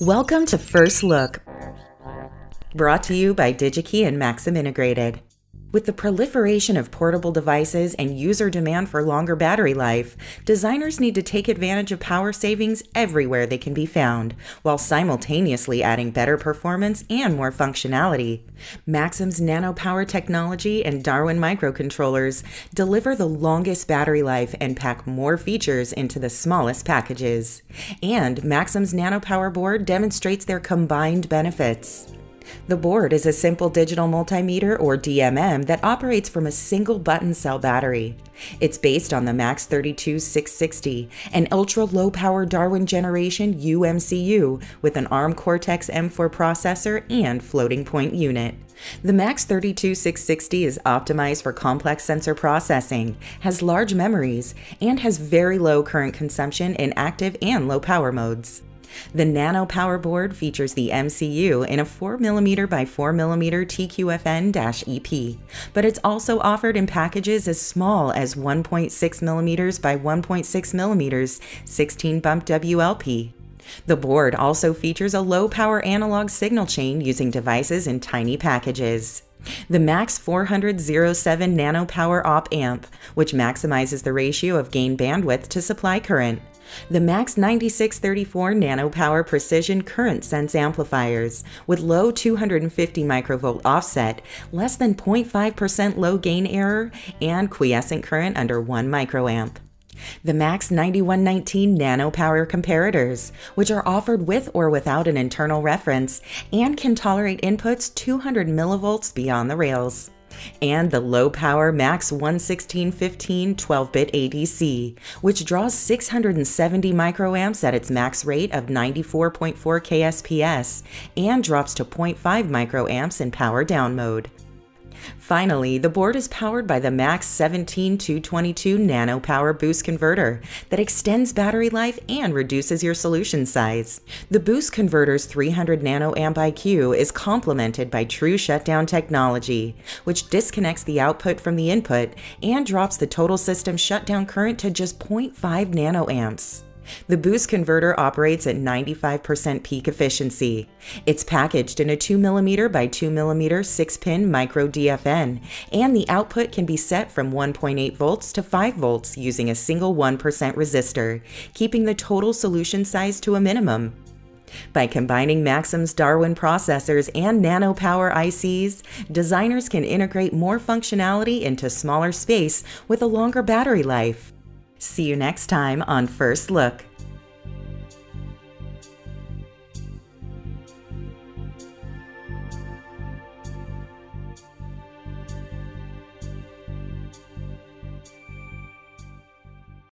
Welcome to First Look, brought to you by DigiKey and Maxim Integrated. With the proliferation of portable devices and user demand for longer battery life, designers need to take advantage of power savings everywhere they can be found, while simultaneously adding better performance and more functionality. Maxim's NanoPower technology and DARWIN microcontrollers deliver the longest battery life and pack more features into the smallest packages. And Maxim's NanoPower board demonstrates their combined benefits. The board is a simple digital multimeter, or DMM, that operates from a single button cell battery. It's based on the MAX32660, an ultra-low power DARWIN generation UMCU with an ARM Cortex M4 processor and floating point unit. The MAX32660 is optimized for complex sensor processing, has large memories, and has very low current consumption in active and low power modes. The NanoPower board features the MCU in a 4mm by 4mm TQFN-EP, but it's also offered in packages as small as 1.6mm by 1.6mm 16-bump WLP. The board also features a low-power analog signal chain using devices in tiny packages. The MAX40007 NanoPower op-amp, which maximizes the ratio of gain bandwidth to supply current. The MAX9634 NanoPower precision current sense amplifiers with low 250 microvolt offset, less than 0.5% low gain error, and quiescent current under 1 microamp. The MAX9119 NanoPower comparators, which are offered with or without an internal reference and can tolerate inputs 200 millivolts beyond the rails. And the low-power MAX11615 12-bit ADC, which draws 670 microamps at its max rate of 94.4 kSPS and drops to 0.5 microamps in power down mode. Finally, the board is powered by the MAX17222 NanoPower boost converter that extends battery life and reduces your solution size. The boost converter's 300 nanoamp IQ is complemented by true shutdown technology, which disconnects the output from the input and drops the total system shutdown current to just 0.5 nanoamps. The boost converter operates at 95% peak efficiency. It's packaged in a 2mm by 2mm 6-pin micro DFN, and the output can be set from 1.8 volts to 5 volts using a single 1% resistor, keeping the total solution size to a minimum. By combining Maxim's DARWIN processors and NanoPower ICs, designers can integrate more functionality into smaller space with a longer battery life. See you next time on First Look.